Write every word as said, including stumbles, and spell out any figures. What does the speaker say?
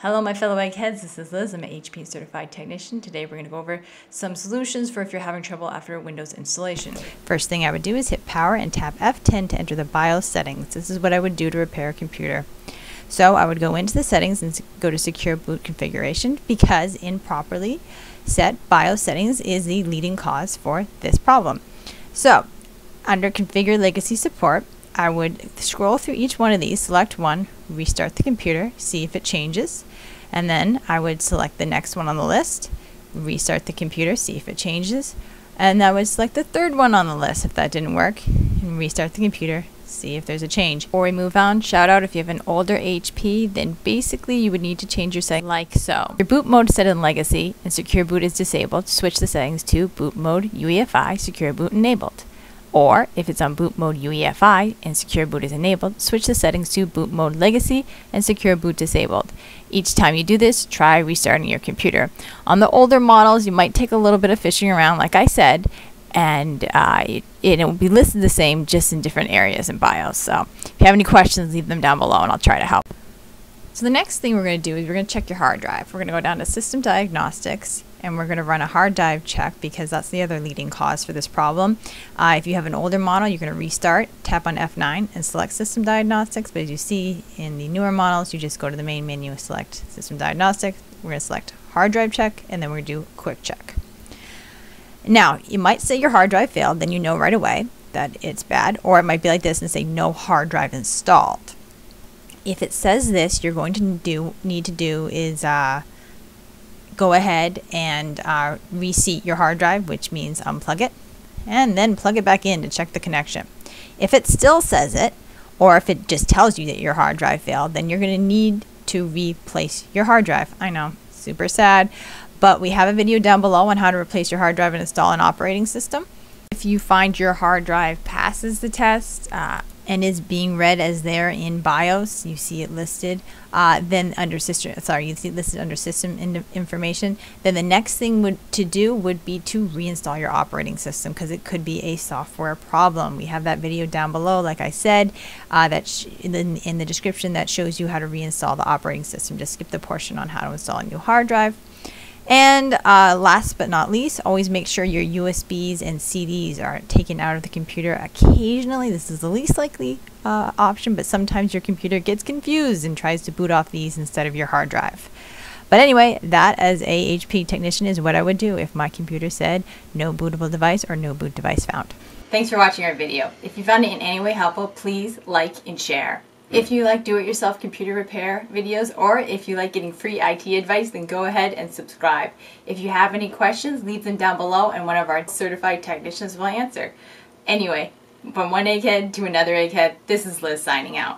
Hello my fellow eggheads, this is Liz. I'm an H P certified technician. Today we're going to go over some solutions for if you're having trouble after Windows installation. First thing I would do is hit power and tap F ten to enter the BIOS settings. This is what I would do to repair a computer. So I would go into the settings and go to secure boot configuration, because improperly set BIOS settings is the leading cause for this problem. So under configure legacy support, I would scroll through each one of these, select one, restart the computer, see if it changes, and then I would select the next one on the list, restart the computer, see if it changes, and I would select the third one on the list if that didn't work, and restart the computer, see if there's a change. Before we move on, shout out if you have an older H P, then basically you would need to change your settings like so. Your boot mode is set in legacy and secure boot is disabled. Switch the settings to boot mode U E F I, secure boot enabled. Or, if it's on boot mode U E F I and secure boot is enabled, switch the settings to boot mode legacy and secure boot disabled. Each time you do this, try restarting your computer. On the older models, you might take a little bit of fishing around, like I said, and uh, it, it will be listed the same, just in different areas in BIOS. So, if you have any questions, leave them down below and I'll try to help. So the next thing we're going to do is we're going to check your hard drive. We're going to go down to System Diagnostics, and we're going to run a hard drive check because that's the other leading cause for this problem. Uh, if you have an older model, you're going to restart, tap on F nine and select System Diagnostics, but as you see in the newer models, you just go to the main menu, select System Diagnostics, we're going to select hard drive check, and then we're going to do quick check. Now, you might say your hard drive failed, then you know right away that it's bad, or it might be like this and say no hard drive installed. If it says this, you're going to do need to do is uh, go ahead and uh, reseat your hard drive, which means unplug it, and then plug it back in to check the connection. If it still says it, or if it just tells you that your hard drive failed, then you're going to need to replace your hard drive. I know, super sad, but we have a video down below on how to replace your hard drive and install an operating system. If you find your hard drive passes the test, uh, and is being read as there in BIOS, you see it listed, uh, then under system, sorry, you see it listed under system in information, then the next thing would, to do would be to reinstall your operating system, because it could be a software problem. We have that video down below, like I said, uh, that sh in, in the description that shows you how to reinstall the operating system. Just skip the portion on how to install a new hard drive. And uh, last but not least, always make sure your U S Bs and C Ds are taken out of the computer. Occasionally, this is the least likely uh, option, but sometimes your computer gets confused and tries to boot off these instead of your hard drive. But anyway, that as a H P technician is what I would do if my computer said no bootable device or no boot device found. Thanks for watching our video. If you found it in any way helpful, please like and share. If you like do-it-yourself computer repair videos, or if you like getting free I T advice, then go ahead and subscribe. If you have any questions, leave them down below and one of our certified technicians will answer. Anyway, from one egghead to another egghead, this is Liz signing out.